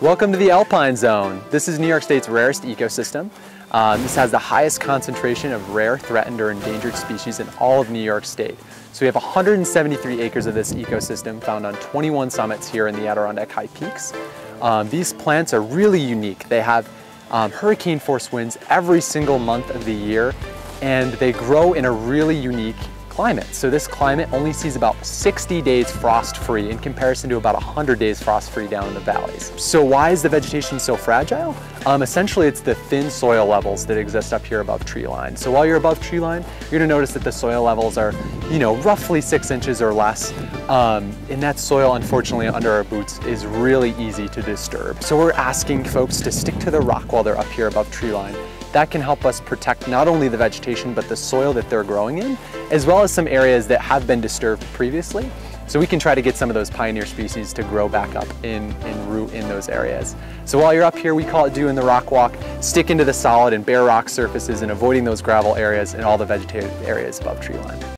Welcome to the Alpine Zone. This is New York State's rarest ecosystem. This has the highest concentration of rare, threatened, or endangered species in all of New York State. So we have 173 acres of this ecosystem found on 21 summits here in the Adirondack High Peaks. These plants are really unique. They have hurricane force winds every single month of the year, and they grow in a really unique climate. So this climate only sees about 60 days frost-free in comparison to about 100 days frost-free down in the valleys. So why is the vegetation so fragile? Essentially, it's the thin soil levels that exist up here above tree line. So while you're above tree line, you're going to notice that the soil levels are, roughly 6 inches or less. And that soil, unfortunately, under our boots is really easy to disturb. So we're asking folks to stick to the rock while they're up here above tree line. That can help us protect not only the vegetation, but the soil that they're growing in, as well as some areas that have been disturbed previously. So we can try to get some of those pioneer species to grow back up and root in those areas. So while you're up here, we call it doing the rock walk, stick into the solid and bare rock surfaces and avoiding those gravel areas and all the vegetated areas above tree line.